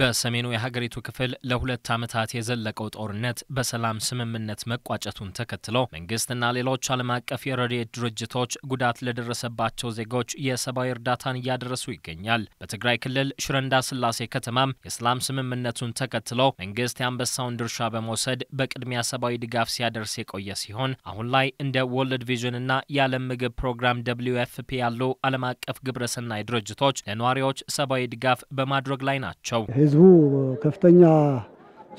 በሰሜኑ የሀገሪቱ ክፍል ለሁለት ዓመታት የዘለቀው ጦርነት በሰላም ስምምነት መቋጨቱን ተከትሎ መንግስትና ሌሎች ዓለም አቀፍ የረድኤት ድርጅቶች ጉዳት ለደረሰባቸው ዜጎች የሰብአዊ እርዳታን እያደረሱ ይገኛል። በትግራይ ክልል ሽረ እንዳስላሴ ከተማም የሰላም ስምምነቱን ተከትሎ መንግስት የአንበሳውን ድርሻ በመውሰድ በቅድሚያ ሰብአዊ ድጋፍ ሲያደርስ የቆየ ሲሆን አሁን ላይ እንደ ወርልድ ቪዥንና የዓለም ምግብ ፕሮግራም WFP ያሉ ዓለም አቀፍ ግብረሰናይ ድርጅቶች ለነዋሪዎች ሰብአዊ ድጋፍ በማድረግ ላይ ናቸው። ህዝቡ ከፍተኛ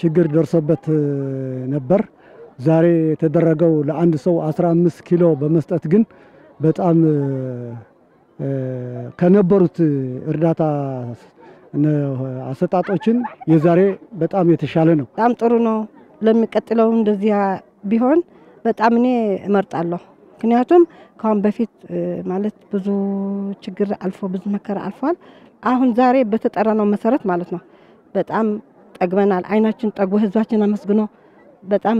ችግር ደርሶበት ነበር። ዛሬ ተደረገው ለአንድ ሰው 15 ኪሎ በመስጠት ግን በጣም ከነበሩት እርዳታ አሰጣጦችን የዛሬ በጣም የተሻለ ነው። በጣም ጥሩ ነው። ለሚቀጥለው እንደዚህ ቢሆን በጣም እኔ እመርጣለሁ። ምክንያቱም ካም በፊት ማለት ብዙ ችግር አልፎ ብዙ መከራ አልፏል። አሁን ዛሬ በተጠራነው መሰረት ማለት ነው በጣም ጠግበናል። አይናችን ጠግቦ ህዝባችን አመስግኖ በጣም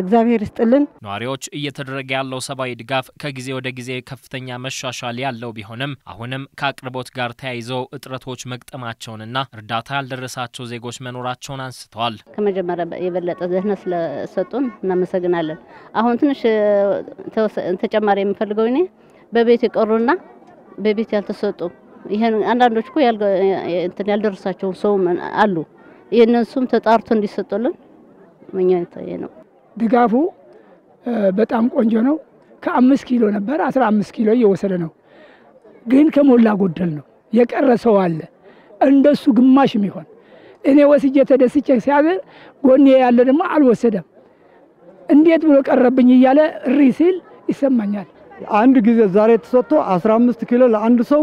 እግዚአብሔር ይስጥልን። ነዋሪዎች እየተደረገ ያለው ሰብአዊ ድጋፍ ከጊዜ ወደ ጊዜ ከፍተኛ መሻሻል ያለው ቢሆንም አሁንም ከአቅርቦት ጋር ተያይዞ እጥረቶች መግጠማቸውንና እርዳታ ያልደረሳቸው ዜጎች መኖራቸውን አንስተዋል። ከመጀመሪያ የበለጠ ዘህነት ስለሰጡን እናመሰግናለን። አሁን ትንሽ ተጨማሪ የምፈልገው እኔ በቤት ይቀሩና በቤት ያልተሰጡ ይሄን አንዳንዶች እኮ ያልደረሳቸው ሰው አሉ። የነሱም ተጣርቶ እንዲሰጡልን ምኞቴ ነው። ድጋፉ በጣም ቆንጆ ነው። ከ5 ኪሎ ነበር 15 ኪሎ እየወሰደ ነው። ግን ከሞላ ጎደል ነው የቀረሰው አለ እንደሱ ግማሽ የሚሆን እኔ ወስጄ ተደስቼ ሲያገር ጎኔ ያለ ደግሞ አልወሰደም። እንዴት ብሎ ቀረብኝ ይያለ ሪሲል ይሰማኛል። አንድ ጊዜ ዛሬ ተሰጥቶ 15 ኪሎ ለአንድ ሰው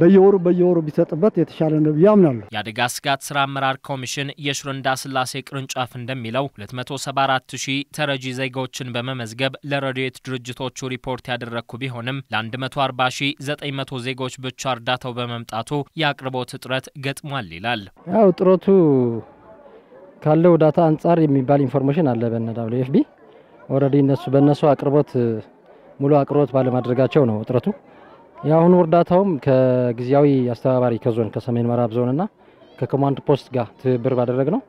በየወሩ ቢሰጥበት የተሻለ ነው ያምናሉ። ያደጋ ስጋት ስራ አመራር ኮሚሽን የሽረ እንዳስላሴ ቅርንጫፍ እንደሚለው 274000 ተረጂ ዜጎችን በመመዝገብ ለረድኤት ድርጅቶቹ ሪፖርት ያደረኩ ቢሆንም ለ140900 ዜጎች ብቻ እርዳታው በመምጣቱ የአቅርቦት እጥረት ገጥሟል ይላል። ያው ጥረቱ ካለው ዳታ አንፃር የሚባል ኢንፎርሜሽን አለ በነWFP ኦሬዲ በነሱ አቅርቦት ሙሉ አቅርቦት ባለማድረጋቸው ነው እጥረቱ። ያሁን ወርዳታውም ከግዚያዊ አስተባባሪ ከዞን ከሰሜን መራብ ዞንና ከኮማንድ ፖስት ጋር ትብብር ባደረግነው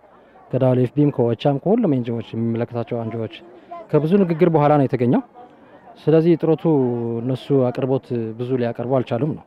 ከWFPም ኮቻም ኮሁሉም እንጆች የሚመለከታቸው አንጆች ከብዙ ንግግር በኋላ ነው የተገኘው። ስለዚህ እጥረቱ እነሱ አቅርቦት ብዙ ሊያቀርቡ አልቻሉም ነው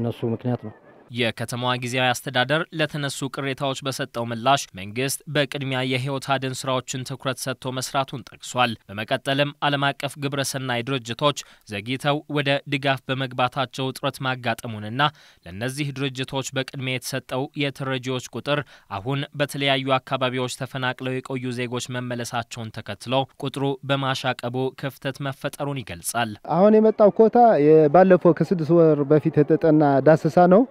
እነሱ ምክንያት ነው። የከተማዋ ጊዜያዊ አስተዳደር ለተነሱ ቅሬታዎች በሰጠው ምላሽ መንግስት በቅድሚያ የህይወት አድን ስራዎችን ትኩረት ሰጥቶ መስራቱን ጠቅሷል። በመቀጠልም ዓለም አቀፍ ግብረሰናይ ድርጅቶች ዘግይተው ወደ ድጋፍ በመግባታቸው ጥረት ማጋጠሙንና ለነዚህ ድርጅቶች በቅድሚያ የተሰጠው የተረጂዎች ቁጥር አሁን በተለያዩ አካባቢዎች ተፈናቅለው የቆዩ ዜጎች መመለሳቸውን ተከትሎ ቁጥሩ በማሻቀቡ ክፍተት መፈጠሩን ይገልጻል። አሁን የመጣው ኮታ ባለፈው ከ6 ወር በፊት የተጠና ዳሰሳ ነው።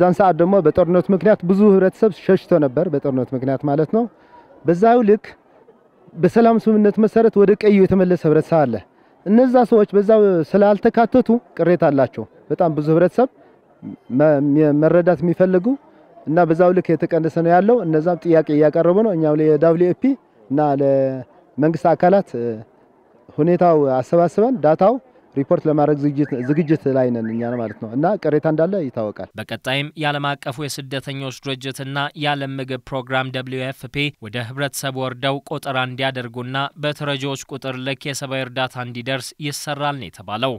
ዛን ሰዓት ደግሞ በጦርነት ምክንያት ብዙ ህብረተሰብ ሸሽቶ ነበር። በጦርነት ምክንያት ማለት ነው። በዛው ልክ በሰላም ስምምነት መሰረት ወደ ቀዩ የተመለሰ ህብረተሰብ አለ። እነዛ ሰዎች በዛው ስላልተካተቱ ቅሬታ አላቸው። በጣም ብዙ ህብረተሰብ መረዳት የሚፈልጉ እና በዛው ልክ የተቀነሰ ነው ያለው። እነዛም ጥያቄ ያቀርቡ ነው። እኛው ለWFP እና ለመንግስት አካላት ሁኔታው አሰባስበን ዳታው ሪፖርት ለማድረግ ዝግጅት ላይ ነን እኛ ማለት ነው እና ቅሬታ እንዳለ ይታወቃል። በቀጣይም የዓለም አቀፉ የስደተኞች ድርጅትና የዓለም ምግብ ፕሮግራም WFP ወደ ህብረተሰብ ወርደው ቆጠራ እንዲያደርጉና በተረጂዎች ቁጥር ልክ የሰብአዊ እርዳታ እንዲደርስ ይሰራል ነው የተባለው።